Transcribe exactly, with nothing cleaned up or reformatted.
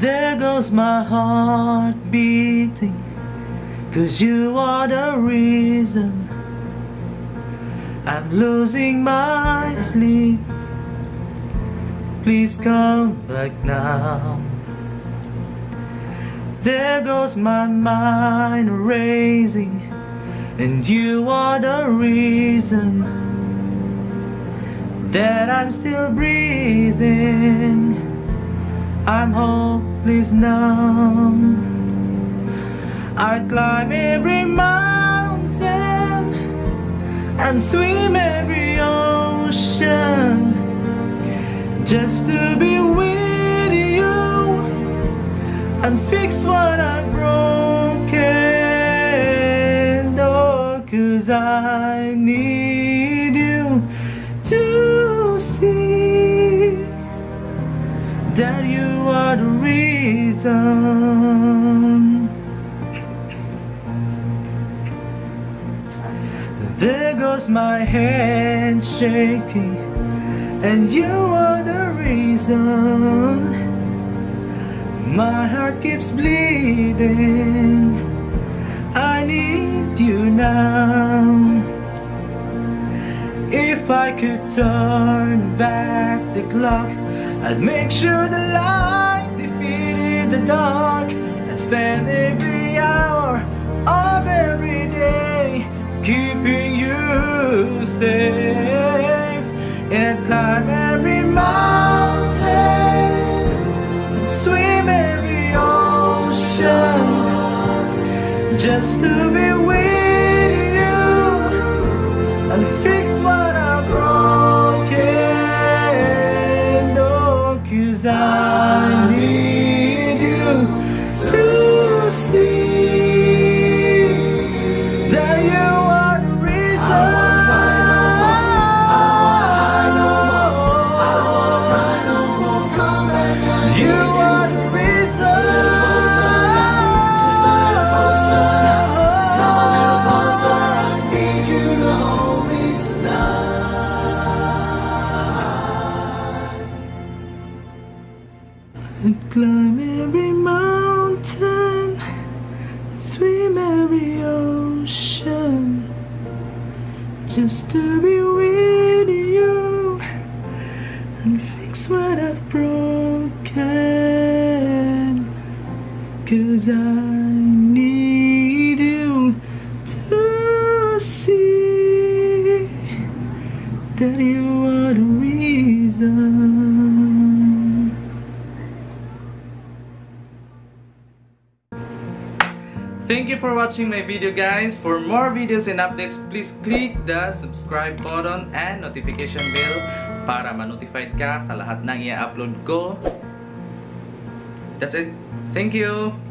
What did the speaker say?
there goes my heart beating, 'cause you are the reason I'm losing my sleep. Please come back now. There goes my mind racing, and you are the reason that I'm still breathing. I'm hopeless numb. I climb every mountain and swim every ocean just to be with you and fix what I've broken. Oh, 'cause I need you to see that you are the reason. There goes my hand shaking, and you are the reason my heart keeps bleeding. I need you now. If I could turn back the clock, I'd make sure the light defeated the dark. I'd spend every hour of every day keeping you safe, and climb every mountain, just to be with you and fix what I've broken. Oh, 'cause I need you to see that you are the reason. I won't cry no more, I won't cry no more, I won't cry no more, come back. You are the reason. I'd climb every mountain, swim every ocean, just to be with you and fix what I've broken. 'Cause I need you to see that you are the reason. Thank you for watching my video, guys. For more videos and updates, please click the subscribe button and notification bell para ma-notified ka sa lahat ng i-upload ko. That's it. Thank you.